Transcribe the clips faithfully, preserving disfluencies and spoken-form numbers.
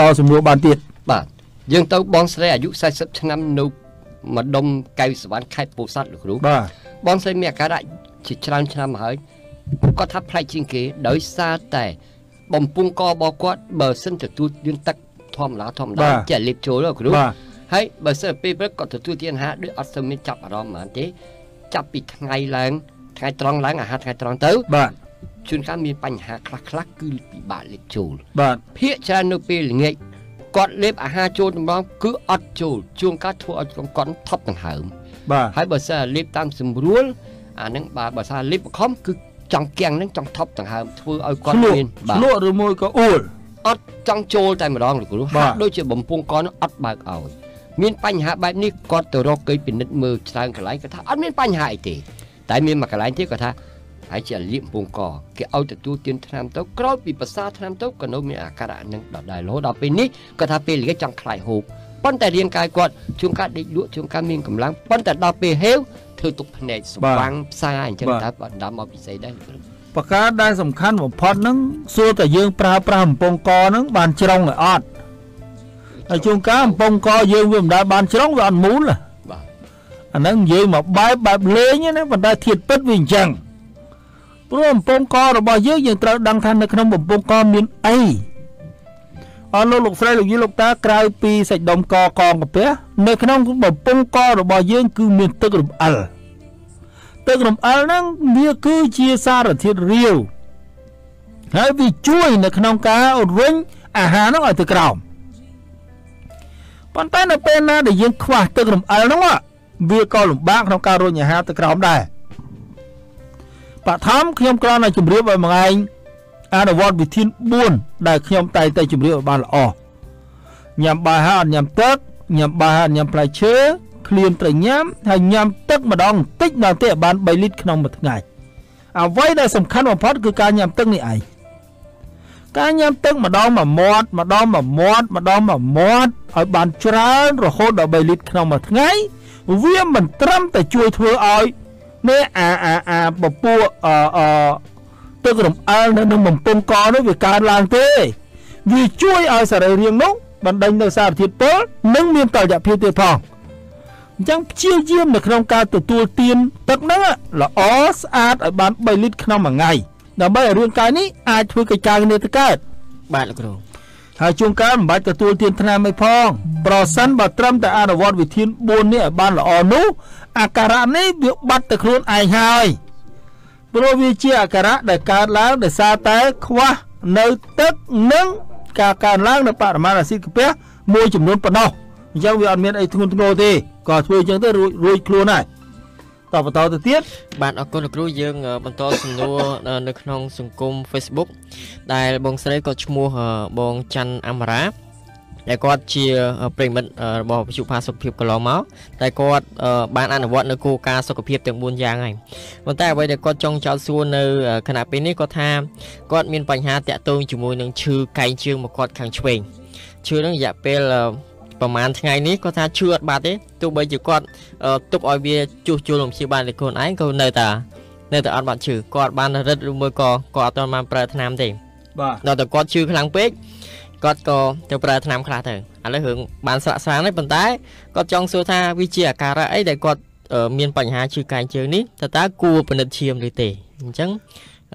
តសម្រួលបានទៀតបាទយើងទៅបងស្រីអាយុสี่สิบឆ្នាំនៅម្ដុំកៅសវណ្ណខេត្តពោធិ៍សាត់លោកគ្រូបាទបងស្រីមានអាការៈជាច្រើនឆ្នាំមកហើយគាត់ថាប្លែកជាងគេដោយសារតែបំពង់ករបស់គាត់បើសិនទទួលទានទឹកធម្មតាធម្មតាចេះលេបចូលលោកគ្រូហើយបើសិនពេលព្រឹកគាត់ទទួលទានអាហារដូចអត់សូវមានចាប់អារម្មណ៍ហ្មងទេចាប់ពីថ្ងៃឡើងថ្ងៃត្រង់ឡើងអាហារថ្ងៃត្រង់ទៅបាទជួនកាលមានបញ្ហាខ្លះខ្លះគឺពិបាកលេបចូលបាទភាគច្រើននៅពេលល្ងាចគាត់លេបអាហារចូលតម្រងគឺអត់ចូលជួនកាលធ្វើឲ្យគាត់ថប់ដង្ហើមបាទហើយបើសិនលេបតាមសម្រួលអានឹងបាទបើសិនលេបបង្ខំគឺចង់គាំងនឹងចង់ថប់ដង្ហើមធ្វើឲ្យគាត់មានបាទឆ្លក់ឬមួយក៏អ៊ូលអត់ចង់ចូលតែម្ដងលោកគ្រូហាក់ដូចជាបំពង់កនោះអត់បើកឲ្យមានបញ្ហាបែបនេះគាត់ទៅរកគេពិនិត្យមើលច្រើនកន្លែងគាត់ថាអត់មានបញ្ហាអីទេតែមានមួយកន្លែងទៀតគាត់ថាហើយជាលៀបពងកគេឲ្យទទួលទានថ្នាំទៅក្រោយពីប្រសាថ្នាំទៅក៏នៅមានអាការៈនឹងដដែលរហូតដល់ពេលនេះគាត់ថាពេលគេចង់ខ្លាយហូបប៉ុន្តែរាងកាយគាត់ជួនកាលដេកលក់ជួនកាលមានកម្លាំងប៉ុន្តែដល់ពេលហេវធ្វើទុកភ្នែកស្វាំងផ្សាអញ្ចឹងថាបណ្ដាមកពិសេសដែរប្រការដែលសំខាន់បំផុតហ្នឹងសួរតែយើងប្រើប្រាស់អំពងកហ្នឹងបានច្រងឲ្យអត់ហើយជួនកាលអំពងកយើងវាមិនដែលបានច្រងវាអត់មូលបាទអាហ្នឹងនិយាយមកបែបបែបលេងណាប៉ុន្តែធាតុពិតវាអញ្ចឹងព្រោះបំពង់ករបស់យើងយើងត្រូវដឹងថានៅក្នុងបំពង់កមានអីអរលោកលោកស្រីលោកយាយលោកតាក្រៅពីសាច់ដុំកកងកាពះនៅក្នុងបំពង់ករបស់យើងគឺមានទឹករំអិលទឹករំអិលហ្នឹងវាគឺជាសារធាតុរាវហើយវាជួយនៅក្នុងការរុញអាហារហ្នឹងឲ្យទៅក្រោមប៉ុន្តែនៅពេលណាដែលយើងខ្វះទឹករំអិលហ្នឹងវាក៏លំបាកក្នុងការរុញអាហារទៅក្រោមដែរបឋមខ្ញុំគ្រាន់តែជម្រាបឲ្យម្ងាយអនុវត្តវិធានបួនដែលខ្ញុំតែងតែជម្រាបឲ្យបានល្អញ៉ាំបាយហើយអត់ញ៉ាំទឹកញ៉ាំបាយហើយអត់ញ៉ាំផ្លែឈើឃ្លានត្រូវញ៉ាំហើយញ៉ាំទឹកម្ដងបន្តិចដល់តែបានបីលីត្រក្នុងមួយថ្ងៃអ្វីដែលសំខាន់បំផុតគឺការញ៉ាំទឹកនេះឯងការញ៉ាំទឹកម្ដងមួយមាត់ម្ដងមួយមាត់ម្ដងមួយមាត់ឲ្យបានច្រើនរហូតដល់បីលីត្រក្នុងមួយថ្ងៃវាមិនត្រឹមតែជួយធ្វើឲ្យនេះអាអាអាពពួកអអទឹករំអិលនៅនឹងបំពង់កនោះវាកើនឡើងទេវាជួយឲ្យសរីរាង្គនោះបណ្ដេញនៅសារធាតុពុលនិងមានតុល្យភាពទៀតផងអញ្ចឹងព្យាយាមនៅក្នុងការទទួលទានទឹកហ្នឹងល្អស្អាតឲ្យបានបីលីត្រក្នុងមួយថ្ងៃដើម្បីឲ្យរាងកាយនេះអាចធ្វើកិច្ចការគ្នាទៅកើតបាទលោកគ្រូហើយជួនកាលមិនបាច់ទទួលទានថ្នាំអីផងប្រសិនបើត្រឹមតែអនុវត្តវិធានបួននេះឲ្យបានល្អនោះអាការៈនេះវាបាត់ទៅខ្លួនឯងហើយព្រោះវាជាអាការៈដែលកើតឡើងដោយសារតែខ្វះនៅទឹកនិងការកើនឡើងនៃបរិមាណអាស៊ីតកាពះមួយចំនួនប៉ុណ្ណោះអញ្ចឹងវាអត់មានអីធ្ងន់ធ្ងរទេក៏ធ្វើអញ្ចឹងទៅរួចរួចខ្លួនហើយតបតទៅទៀតបាទអរគុណលោកគ្រូយើងបន្តសំណួរនៅក្នុងសង្គម Facebook ដែលបងស្រីគាត់ឈ្មោះបងច័ន្ទអមរាតែគាត់ជាប្រិមិត្តរបស់វិទ្យុផាសុខភាពកន្លងមកតែគាត់បានអនុវត្តនៅគោលការណ៍សុខភាពទាំងបួនយ៉ាងហើយប៉ុន្តែអ្វីដែលគាត់ចង់ចោទសួរនៅខណៈពេលនេះគាត់ថាគាត់មានបញ្ហាតាក់ទងជាមួយនឹងឈឺកែងជើងមកគាត់ខាងឆ្វេងឈឺនឹងរយៈពេលប្រហែលថ្ងៃនេះគាត់ថាឈឺអត់បាត់ទេទោះបីជាគាត់ទុកឲ្យវាជួសជុលលំជាបានតែខ្លួនឯងក៏នៅតែនៅតែអត់បាត់ឈឺគាត់បានរឹតឬមួយក៏គាត់អត់ទាន់បានប្រើថ្នាំទេបាទដល់តែគាត់ឈឺខ្លាំងពេកគាត់ក៏ទៅប្រើថ្នាំខ្លះទៅឥឡូវរឿងបានស្រាក់ស្រានហើយប៉ុន្តែគាត់ចង់សួរថាវាជាអាការៈអីដែលគាត់មានបញ្ហាឈឺកែងជើងនេះតើតើគួរពិនិត្យឈាមឬទេអញ្ចឹង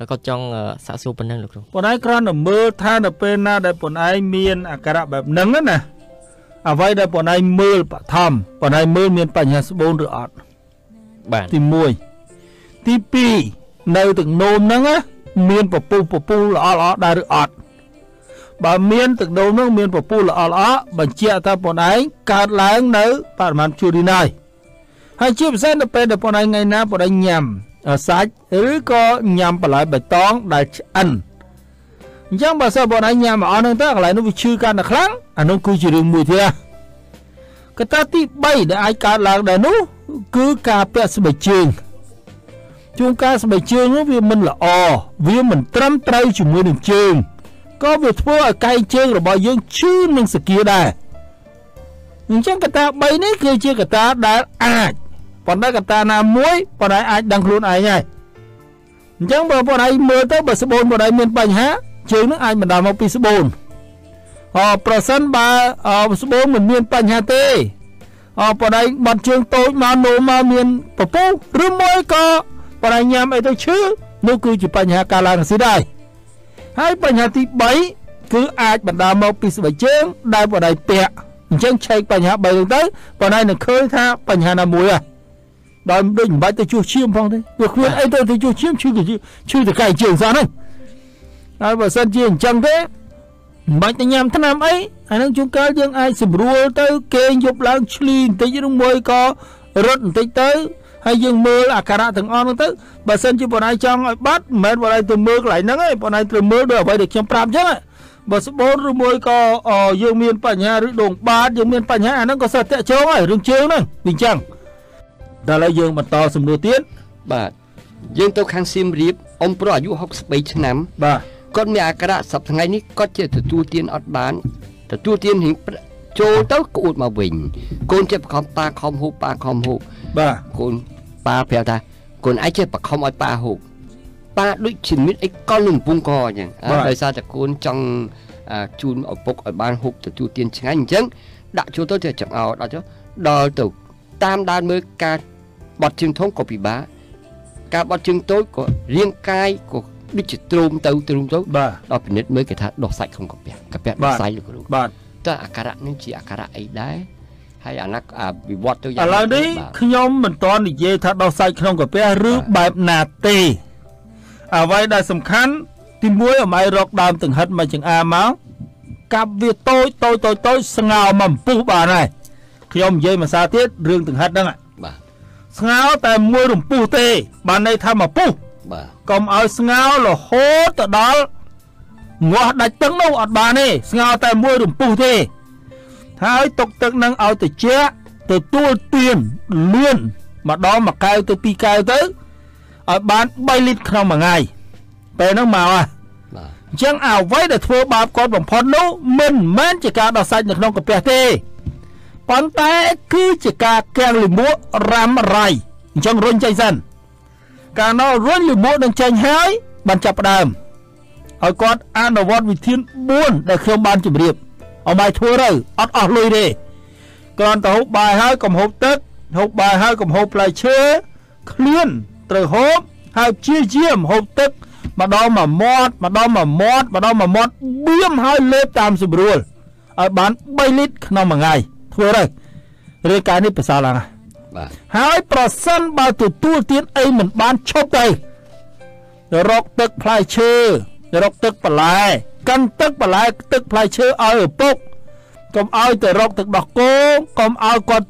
គាត់ចង់សាកសួរប៉ុណ្ណឹងលោកគ្រូប៉ុន្តែគ្រាន់តែមើលថានៅពេលណាដែលប៉ុនឯងមានអាការៈបែបហ្នឹងណាអ្វីដែលប៉ុនឯងមើលបឋមប៉ុនឯងមើលមានបញ្ហាស្បូនឬអត់បាទទីមួយទីពីរនៅទឹកនោមហ្នឹងមានពពុះពពុះល្អល្អដែរឬអត់បើមានទឹកនោមនោះមានពពុះល្អល្អបញ្ជាក់ថាប៉ុនឯងកើតឡើងនៅបរិមាណជួរីណាយហើយជាពិសេសនៅពេលដែលប៉ុនឯងថ្ងៃណាប៉ុនឯងញ៉ាំសាច់ឬក៏ញ៉ាំបន្លែបៃតងដែលឆ្អិនអញ្ចឹងបើសិនប៉ុនឯងញ៉ាំអស់នឹងទៅកន្លែងនោះវាឈឺកាន់តែខ្លាំងអានោះគឺជារឿងមួយទៀតកត្តាទីបីដែលអាចកើតឡើងដែរនោះគឺការពាក់ស្បែកជើងជួនកាលស្បែកជើងនោះវាមិនល្អវាមិនត្រឹមត្រូវជាមួយនឹងជើងក៏វាធ្វើឲ្យកែងជើងរបស់យើងឈឺនឹងសគាដែរអញ្ចឹងកត្តាបីនេះគឺជាកត្តាដែលអាចប៉ុន្តែកត្តាណាមួយប៉ុន្តែអាចដឹងខ្លួនឯងហើយអញ្ចឹងបើប៉ុន្តែមើលទៅបើស្បូនប៉ុន្តែមានបញ្ហាជើងនឹងអាចបណ្ដាលមកពីស្បូន ប្រសិន បើ ស្បូង មិន មាន បញ្ហា ទេ បរិញ្ញា បាត់ ជើង តូច មក នោម មក មាន ពពុះ ឬ មួយ ក៏ បរិញ្ញា អី ទៅ ឈឺ នោះ គឺជា បញ្ហា កាឡាន ស៊ី ដែរ ហើយ បញ្ហា ទី 3 គឺ អាច បណ្ដាល មក ពី ស្បែក ជើង ដែល បរិយា ពាក់ អញ្ចឹង ឆែក បញ្ហា 3 ហ្នឹង ទៅ បរិយា នឹង ឃើញ ថា បញ្ហា ណា មួយ ហើយ ដល់ ដូច មិន បាច់ ទៅ ជួស ឈាម ផង ទេ វា ខ្លួន អី ទៅ ទៅ ជួស ឈាម ឈឺ ឈឺ តែ កាយ ជើង សោះ ហ្នឹង ហើយ បើសិន ជា អញ្ចឹង ទេ មិន ញ៉ាំ ថ្នាំ អី អានឹង ជួនកាល យើង អាច ស្រួល ទៅ គេង យប់ ឡើង ឆ្លី បន្តិច ឬ មួយ ក៏ រត់ បន្តិច ទៅ ហើយ យើង មើល អាការៈ ទាំង អស់ ហ្នឹង ទៅ បើសិន ជា បរិយា ចង់ ឲ្យ បាត់ មិន បរិយា ទៅ មើល កន្លែង ហ្នឹង ឯង បរិយា ត្រូវ មើល ដោយ អ្វី ដែល ខ្ញុំ ប្រាប់ អញ្ចឹង បើ ស្បូន ឬ មួយ ក៏ យើង មាន បញ្ហា ឬ ដង បាត យើង មាន បញ្ហា អានឹង ក៏ សិត តាក់ ជើង ហើយ រឿង ជើង ហ្នឹង វា អញ្ចឹង ដល់ ហើយ យើង បន្ត សំណួរ ទៀត បាទ យើង ទៅ ខាង សៀម រាប អ៊ំ ប្រុស អាយុ 63 ឆ្នាំ បាទ គាត់មានអាការៈសពថ្ងៃនេះគាត់ចេះទទួលទានអត់បានទទួលទានហិងចូលទៅ ដូចជាទ្រោមទៅទ្រោមទៅបាទដល់ពិនិត្យមើលគេថាដោះសាច់ក្នុងកាពះកាពះដោះសាច់លោកគ្រូបាទតើអាការៈនឹងជាអាការៈអីដែរហើយអាណាក់អាវិវត្តទៅយ៉ាងឡើយនេះខ្ញុំមិនតន់និយាយថាដោះសាច់ក្នុងកាពះឬបែបណាទេអ្វីដែលសំខាន់ទីមួយឲ្យម៉ៃរកដើមទាំងហិតមកចង្អាមកកាប់វាតូចតូចតូចតូចស្ងោមមកពុះបាទណាខ្ញុំនិយាយភាសាទៀតរឿងទាំងហិតហ្នឹងបាទស្ងោមតែមួយរំពុះទេបានន័យថាមកពុះ កុំឲ្យស្ងោររហូតទៅដល់ងាស់ដាច់ទឹកនោះអត់បានទេស្ងោរតែមួយរំពុះទេថាឲ្យຕົកទឹកនឹងឲ្យតិចទៅទួលទានលឿនម្ដងមកកៅទៅពីរកៅទៅឲ្យបាន ការណោះរុញលិមួតនឹងចាញ់ហើយបានចាប់ដើមឲ្យគាត់អនុវត្តវិធាន ហើយប្រសិនបើទទួលទានអីមិនបានឈប់ទេរកទឹកផ្លែឈើរកទឹកបន្លែ អាសាឲ្យគាត់ហូបបន្តិចទឹកផ្លែឈើនឹងបន្តិចមកកែបន្តិចមកកែទៅអីទេតបបា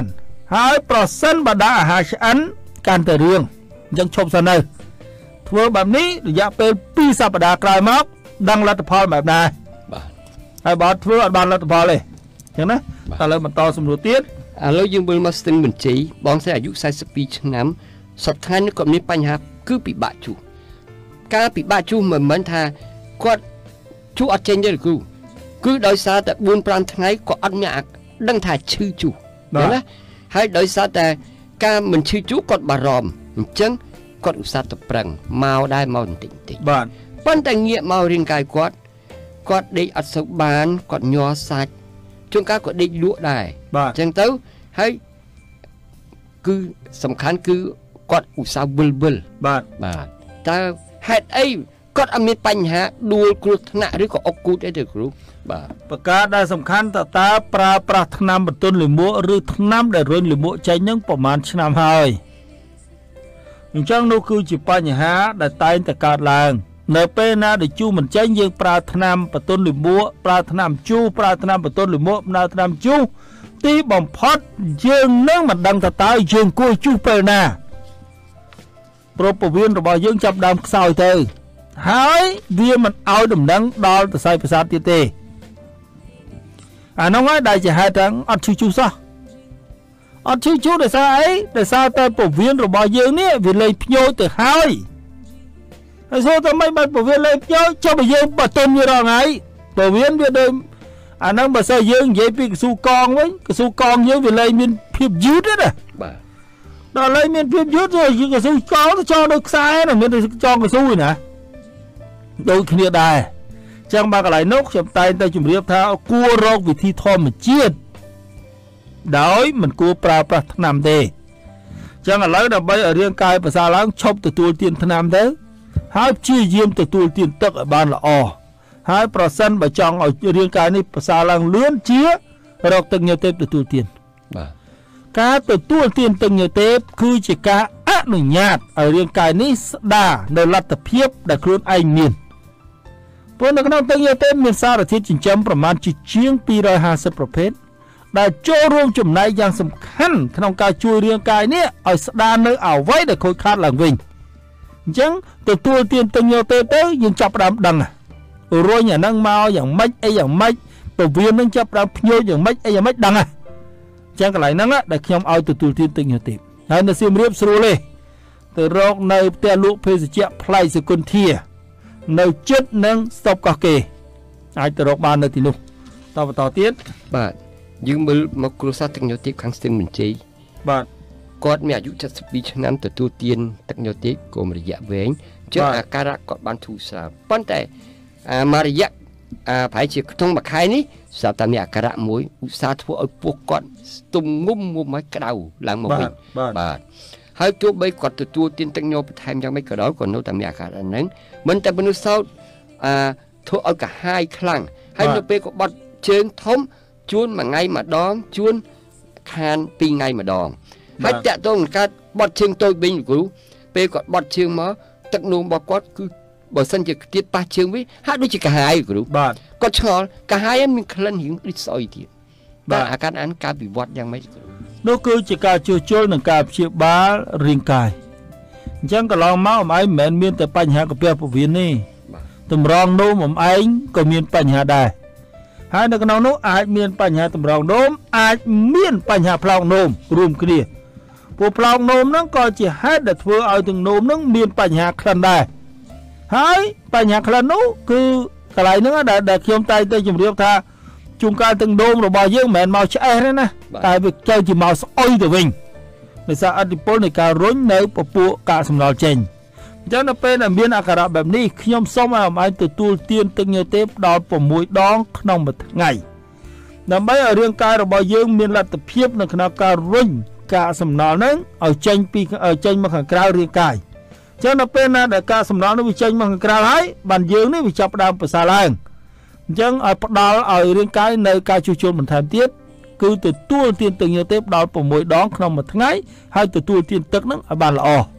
នហើយប្រសិនបើដាក់អាហារឆ្អិនកាន់តែរឿងអញ្ចឹងឈប់សិនទៅធ្វើបែបនេះរយៈពេល 2 សប្តាហ៍ក្រោយមកដឹងលទ្ធផលបែបណាបាទហើយបើធ្វើអត់បានលទ្ធផលទេអញ្ចឹងណាឥឡូវបន្តសំណួរទៀតឥឡូវយើងមើលមកស្ទឹងបញ្ជីបងស្អីអាយុ 42 ឆ្នាំសពថ្ងៃនេះគាត់មានបញ្ហាគឺពិបាកឈូស គាត់ឈូសអត់ចេញទេលោកគ្រូគឺដោយសារតែការមិនឈឺជូសគាត់បារម្ភអញ្ចឹងគាត់ឧស្សាហ៍វិលវិលបាទបាទតើហេតុអី គាត់អត់មានបញ្ហាដួលគ្រោះថ្នាក់ឬក៏អុកគូតអីទេគ្រូបាទប្រកាសដល់សំខាន់តើតាប្រើប្រាស់ថ្នាំបន្ទន់លាមកឬថ្នាំដែលរុញលាមកចេញហ្នឹងប្រហែលឆ្នាំហើយអញ្ចឹងនោះគឺជាបញ្ហាដែលតែងតែកើតឡើងនៅពេលណាដែលជួសមិនចេញយើងប្រើថ្នាំបន្ទន់លាមកប្រើថ្នាំជូសប្រើថ្នាំបន្ទន់លាមកប្រើថ្នាំជូសទីបំផុតយើងនឹងមិនដឹងតើតើយើងគួរជួសពេលណា ហើយវាមិនឲ្យដំណឹងដល់សរសៃប្រសាទទៀតទេអានោះហើយដែលជាហេតុថាអត់ឈឺជូសសោះអត់ Ở chú chú để sao ấy, để sao ta phổ viên rồi bỏ dương ấy, vì lấy nhô từ hai. Rồi sao ta mấy bạn phổ viên lấy nhô, cho bởi dương bà tôn như đó ngay. Phổ viên về đây, anh đang bà sao dương dễ bị su con với, cái su con như vì lấy mình phiếp dứt hết à. Đó lấy mình phiếp dứt rồi, nhưng cái su con nó cho được sai rồi, mình cho cái su nè. Đôi khi này, chẳng bà cái lại nốc, chậm tay ta chùm riêng thao, cua rốc vì thi thòm mà chiết. Đói mình cua pra pra thân nam thế. Chẳng là lấy đầm bay ở riêng cài và xa láng chốc từ tuôn tiền thân nam thế. Hãy chi diêm từ tuôn tiền tức ở bàn là ồ. Hãy pra sân bà chong ở riêng cài này và xa láng lươn chía. Rọc từng nhiều tếp từ tuôn tiền. Cá từ tuôn tiền từng nhiều tếp cứ chỉ cá ác nổi nhạt. Ở riêng cài này đà nơi lặt tập hiếp đã khuôn anh miền. Với nó có năng từng nhiều tếp miền xa là thiết chỉnh chấm và màn chỉ chiếng pi roi hà sơ pro phết. Đã cho rung chùm này dàng sầm khăn trong ca chui riêng cài này ở đa nơi ảo vấy để khôi khát làng vinh. Chẳng từ tuôn tiền từng nhiều tê tới nhưng chọc đám đằng à. Rồi nhà năng mau dàng mách ấy dàng mách. Bởi viên năng chọc đám nhô dàng mách ấy dàng mách đằng à. Chẳng cái này năng á đã khi ông ai từ tuôn tiền từng nhiều tếp. Hãy nó xem riêng sưu lê. Từ rộng nơi tên lũ phê dự chạm play sự con thịa. Nơi chất năng sọc có kề. Hãy từ rộng bàn nơi thì lúc. Tao và tao tiết. Bạn. Nhưng mà cô sát tặng nhau tiếp kháng sinh mình cháy. Bạn Cót mẹ dụ chất sắp đi cho năm từ tu tiên tặng nhau tiếp của một dạng với anh. Chứ là cả rạc cọt bán thù xa. Bọn tại mà dạng phải chỉ thông bạc hai ní. Sao ta mẹ cả rạc mối ụ xa thua ở phố con. Tùng ngum ngum mấy cái đầu làng một mình. Bạn Hai chỗ bây cọt từ tu tiên tặng nhau thêm cho mấy cái đó. Còn nó ta mẹ cả rạc nắng. Mình ta bên nó sau thua ở cả hai khăn. Hai nó bê có bọt trên thống chuôn mà ngay mà đón chuôn khan pi ngay mà đòn hãy chạy tôi một cái bọt chương tôi bình cứu pe còn bọt chương mà tận nôm bọt quát cứ bỏ sân chỉ tiết ba chương với hát đôi chỉ cả hai cứu có cho cả hai em mình khăn hiến đi soi thì và các anh cá bị bọt giang mấy nó cứ chỉ cả chưa chơi là cả chịu bá riêng cài chẳng cả lòng máu mà anh mẹn miên từ bành hạ của pe của viên này tầm rong nô mà anh còn miên bành hạ đài. Hãy subscribe cho kênh Ghiền Mì Gõ để không bỏ lỡ những video hấp dẫn. Nó có chỉ hết để vừa ở từng nôm nó miền bành hạ khăn đài. Hãy bành hạ khăn nó cứ cái này nó đã để khiêm tay tôi chụp điêu tha. Chúng ta từng nôm rồi bao nhiêu mẹ màu chảy đấy nè. Tại vì chơi chỉ màu sôi từ mình. Vì sao anh đi bốn này cả rốn nấy bỏ bộ cả sầm nọ chèn. Chẳng là bên là miền ạc rạp bẹp này khi nhóm xong mà anh từ tu tiên từng nhiều tếp đón vào mũi đón nông một ngày. Nằm bấy ở riêng cài rồi bao dương miền là tập hiếp nâng khả cả rung cả sầm nó nâng ở chanh pi ở chanh mà khả cao riêng cài. Chẳng là bên là cả sầm nó nó bị chanh mà khả cao hái bàn dương nó bị chọc đàm vào xa làng. Chẳng ở bắt đào ở riêng cài nơi cài chú chôn một tháng tiết. Cứ từ tu tiên từng nhiều tếp đón vào mũi đón nông một ngày hay từ tu tiên tức nâng ở bàn là ồ.